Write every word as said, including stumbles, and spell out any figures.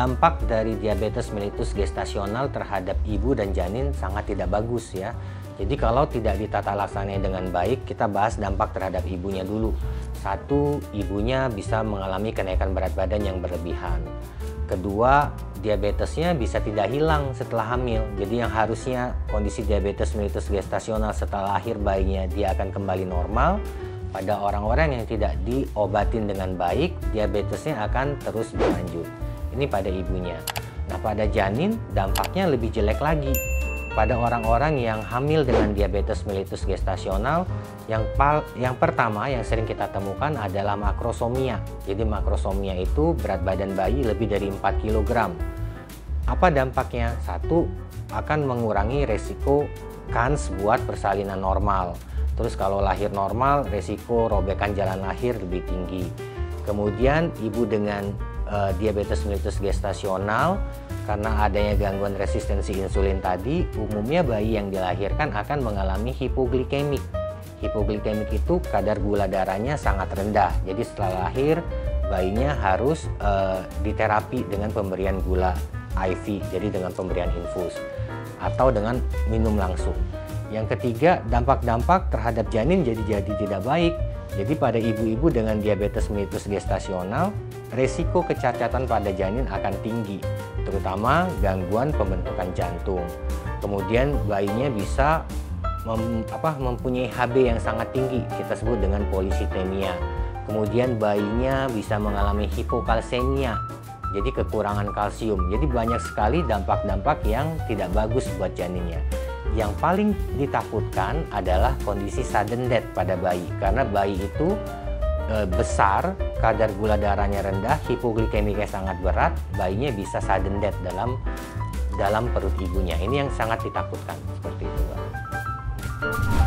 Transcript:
dampak dari diabetes mellitus gestasional terhadap ibu dan janin sangat tidak bagus ya. Jadi kalau tidak ditata laksananya dengan baik, kita bahas dampak terhadap ibunya dulu. Satu, ibunya bisa mengalami kenaikan berat badan yang berlebihan. Kedua, diabetesnya bisa tidak hilang setelah hamil. Jadi yang harusnya kondisi diabetes mellitus gestasional setelah lahir bayinya dia akan kembali normal. Pada orang-orang yang tidak diobatin dengan baik, diabetesnya akan terus berlanjut. Ini pada ibunya. Nah, pada janin dampaknya lebih jelek lagi. Pada orang-orang yang hamil dengan diabetes mellitus gestasional, yang, pal yang pertama yang sering kita temukan adalah makrosomia. Jadi makrosomia itu berat badan bayi lebih dari empat kilogram. Apa dampaknya? Satu, akan mengurangi resiko kans buat persalinan normal. Terus kalau lahir normal, resiko robekan jalan lahir lebih tinggi. Kemudian ibu dengan e, diabetes mellitus gestasional, karena adanya gangguan resistensi insulin tadi, umumnya bayi yang dilahirkan akan mengalami hipoglikemik. Hipoglikemik itu kadar gula darahnya sangat rendah. Jadi setelah lahir, bayinya harus e, diterapi dengan pemberian gula I V, jadi dengan pemberian infus atau dengan minum langsung. Yang ketiga, dampak-dampak terhadap janin jadi-jadi tidak baik. Jadi pada ibu-ibu dengan diabetes mellitus gestasional, resiko kecacatan pada janin akan tinggi, terutama gangguan pembentukan jantung. Kemudian bayinya bisa mem, apa, mempunyai H B yang sangat tinggi, kita sebut dengan polisitemia. Kemudian bayinya bisa mengalami hipokalsemia, jadi kekurangan kalsium. Jadi banyak sekali dampak-dampak yang tidak bagus buat janinnya. Yang paling ditakutkan adalah kondisi sudden death pada bayi, karena bayi itu e, besar, kadar gula darahnya rendah, hipoglikemiknya sangat berat, bayinya bisa sudden death dalam dalam perut ibunya. Ini yang sangat ditakutkan, seperti itu, Pak.